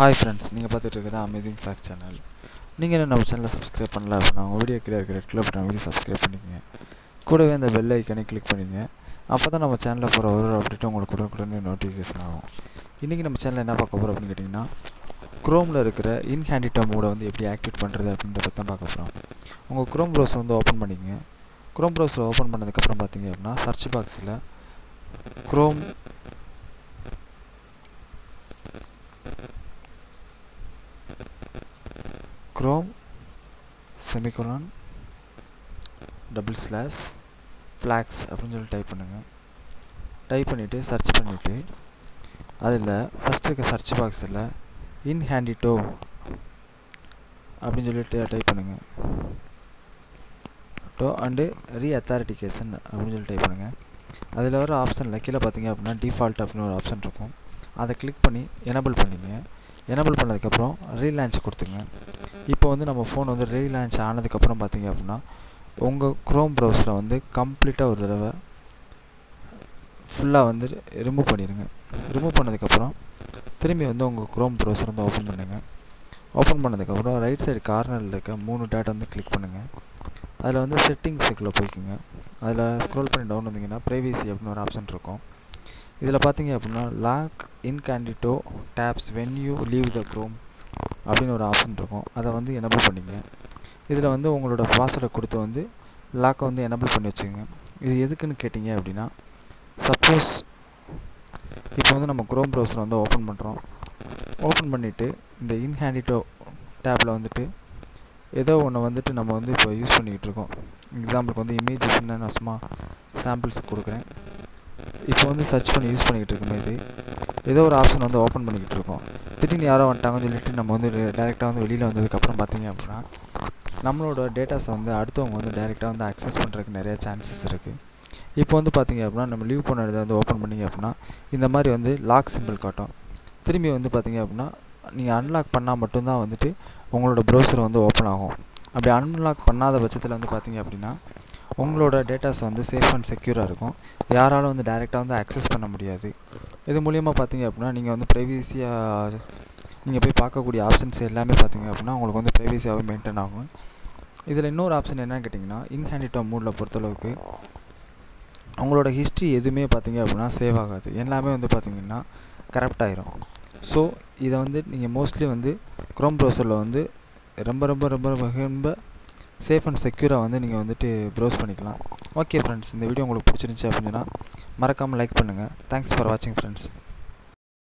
Hi friends, you are watching Amazing Fact channel. If you are subscribed to our channel, please subscribe to our video. Click on the bell icon. Then our channel for our update notification. Today our channel is about Chrome in-hand mode and activate it. Chrome browser open Chrome browser open search box Chrome Chrome /flags type பண்ணிட்டு search பண்ணிட்டு அதில first search box ல in handito அப்படினு சொல்லி type பண்ணுங்க to and reauthentication அப்படினு சொல்லி type பண்ணுங்க அதில ஒரு ஆப்ஷன்ல கீழ பாத்தீங்க அப்படினா default அப்படின ஒரு ஆப்ஷன் இருக்கும் அத கிளிக் பண்ணி enable பண்ணுங்க enable பண்ணதுக்கு அப்புறம் relaunch கொடுத்துங்க இப்போ வந்து நம்ம phone வந்து relaunch ஆனதுக்கு அப்புறம் பாத்தீங்க அப்படினா உங்க Chrome browser வந்து கம்ப்ளீட்டா ஒரு தடவை ஃபுல்லா வந்து ரிமூவ் பண்ணிடுங்க ரிமூவ் பண்ணதுக்கு அப்புறம் திரும்பி வந்து உங்க Chrome browser வந்து ஓபன் பண்ணுங்க ஓபன் பண்ணதுக்கு அப்புறம் ரைட் சைடு கார்னர்ல இருக்க மூணு டாட் வந்து கிளிக் பண்ணுங்க அதுல வந்து செட்டிங்ஸ் குள்ள போய்க்குங்க அதுல ஸ்க்ரோல் பண்ணி டவுன் வந்தீங்கன்னா privacy அப்படின ஒரு ஆப்ஷன் இருக்கும் இதல பாத்தீங்க அப்படினா lock incognito tabs when you leave the Chrome அப்படின ஒரு ஆப்ஷன் இருக்கும் அத வந்து enable பண்ணுங்க இதல வந்து உங்களோட பாஸ்வேர்ட் கொடுத்து வந்து லாக் வந்து enable பண்ணி வச்சுங்க இது எதுக்குன்னு கேட்டிங்க அப்படினா சப்போஸ் இப்போ வந்து நம்ம Chrome browser வந்து ஓபன் பண்றோம் ஓபன் பண்ணிட்டு இந்த incognito tabல வந்துட்டு ஏதோ ஒண்ணு வந்துட்டு நம்ம வந்து இப்போ யூஸ் பண்ணிட்டு இருக்கோம் எக்ஸாம்பிளுக்கு வந்து images ன்னு நான் சும்மா samples கொடுக்கிறேன் இப்போ வந்து சர்ச் பண்ணி யூஸ் பண்ணிட்டு இருக்கும்போது ஏதோ ஒரு ஆப்ஷன் வந்து ஓபன் பண்ணிட்டு இருக்கோம் திடீர்னு யாரோ வந்துட்டாங்கன்னு சொல்லிட்டு நம்ம வந்து டைரக்டா வந்து வெளியில வந்ததுக்கு அப்புறம் பாத்தீங்க அப்படினா நம்மளோட டேட்டாஸ் வந்து அடுத்தவங்க வந்து டைரக்டா வந்து அக்சஸ் பண்றதுக்கு நிறைய சான்சஸ் இருக்கு இப்போ வந்து பாத்தீங்க அப்படினா நம்ம லீவ் பண்ண இடத்தை வந்து ஓபன் பண்ணீங்க அப்படினா இந்த மாதிரி வந்து லாக் சிம்பிள் காட்டும் திரும்பி வந்து பாத்தீங்க அப்படினா நீங்க அன்லாக் பண்ணா மட்டும் தான் வந்துட்டு உங்களோட browser வந்து ஓபன் ஆகும் அப்படி அன்லாக் பண்ணாத பட்சத்துல வந்து பாத்தீங்க அப்படினா உங்களோட டேட்டாஸ் வந்து சேஃப் அண்ட் செக்யூரா இருக்கும் யாரால வந்து டைரக்டா வந்து அக்சஸ் பண்ண முடியாது இது மூலமா பாத்தீங்க அப்படினா நீங்க வந்து பிரைவசியா நீங்க போய் பார்க்க கூடிய ஆப்ஷன்ஸ் எல்லாமே பாத்தீங்க அப்படினா உங்களுக்கு வந்து பிரைவசியாவே மெயின்टेन ஆகும் இதல இன்னொரு ஆப்ஷன் என்ன கேட்டிங்கனா incognito மோட்ல பொறுத்தளவுக்கு உங்களோட ஹிஸ்டரி எதுமே பாத்தீங்க அப்படினா சேவ் ஆகாது எல்லாமே வந்து பாத்தீங்கன்னா கரெக்ட் ஆயிரும் சோ இத வந்து நீங்க மோஸ்ட்லி வந்து Chrome browserல வந்து ரொம்ப ரொம்ப ரொம்ப ரொம்ப safe and secure வந்து நீங்க வந்துட்டு browse பண்ணிக்கலாம் ஓகே फ्रेंड्स இந்த வீடியோ உங்களுக்கு பிடிச்சிருந்துச்சு அப்படினா மறக்காம லைக் பண்ணுங்க thanks for watching friends